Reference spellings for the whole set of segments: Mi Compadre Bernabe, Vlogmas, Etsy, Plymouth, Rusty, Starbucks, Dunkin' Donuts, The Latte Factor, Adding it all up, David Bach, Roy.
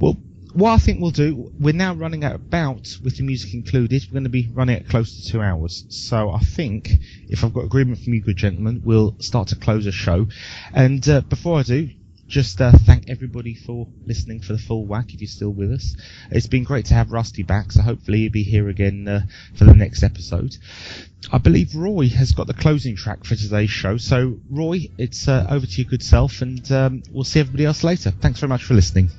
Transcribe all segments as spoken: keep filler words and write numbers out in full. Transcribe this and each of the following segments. Well, what I think we'll do, we're now running at about, with the music included, we're going to be running at close to two hours. So I think, if I've got agreement from you good gentlemen, we'll start to close the show. And uh, before I do, just uh, thank everybody for listening for the full whack, if you're still with us. It's been great to have Rusty back, so hopefully he'll be here again uh, for the next episode. I believe Roy has got the closing track for today's show. So, Roy, it's uh, over to your good self, and um, we'll see everybody else later. Thanks very much for listening.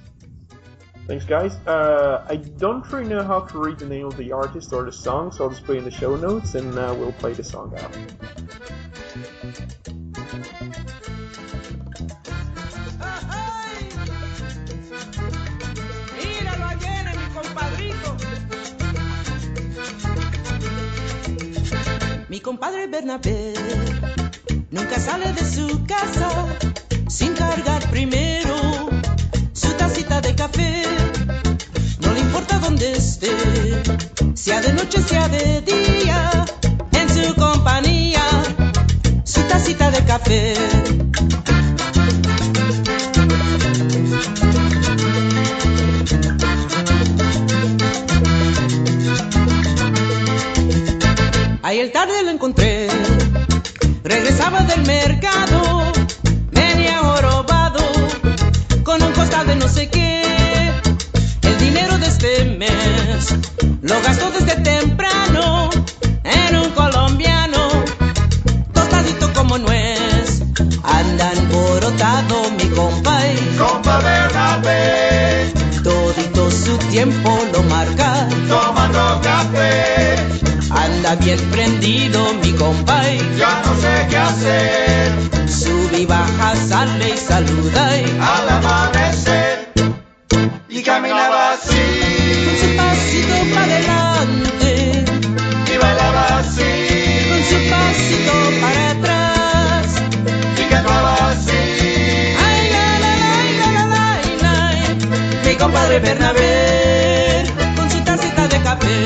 Thanks, guys. Uh, I don't really know how to read the name of the artist or the song, so I'll just put it in the show notes, and uh, we'll play the song out. Mi compadre Bernabe nunca sale de su casa sin cargar primero su tacita de café. No le importa dónde esté, sea de noche, sea de día, en su compañía, su tacita de café. Ayer tarde lo encontré, regresaba del mercado, venía jorobado, con un costal de no sé qué. El dinero de este mes lo gastó desde temprano en un colombiano, tostadito como nuez. Andan borotado mi compa y compa Bernabe, todito su tiempo lo marca tomando café. Anda bien prendido mi compa y ya no sé qué hacer. Sube y baja, sale y saluda y al amanecer, y caminaba así, con su pasito para adelante, y bailaba así, con su pasito para atrás, y cantaba así. Ay, la, la, la, la, la, la, la. Mi compadre Bernabe, con su tacita de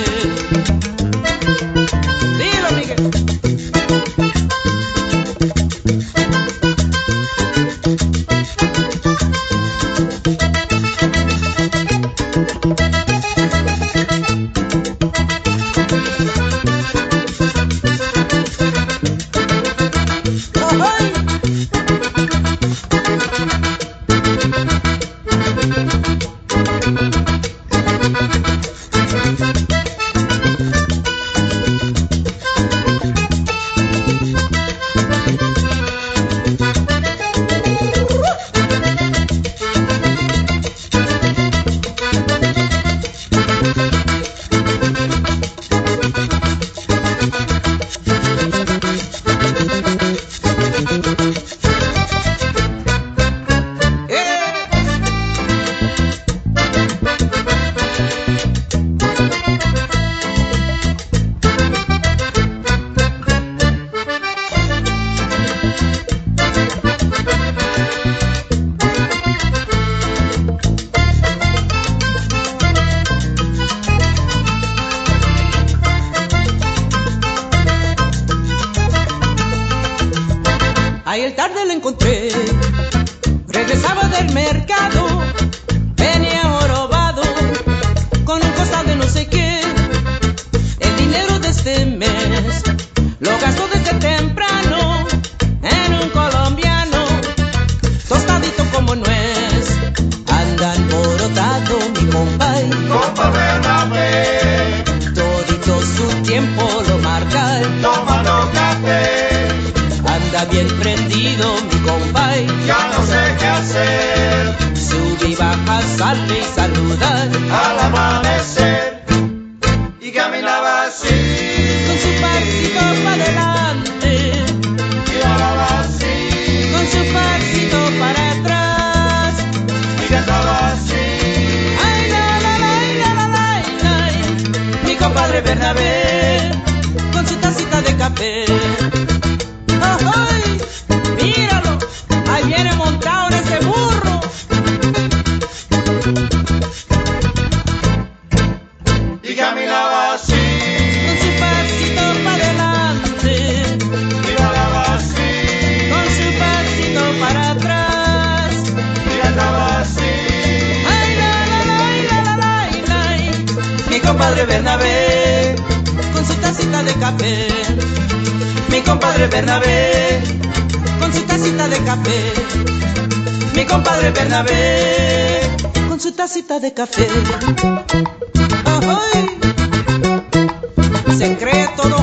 café. compadre Bernabé, con su tacita de café. Mi compadre Bernabé, con su tacita de café. Mi compadre Bernabé, con su tacita de café. ¡Ahoy! Se cree todo.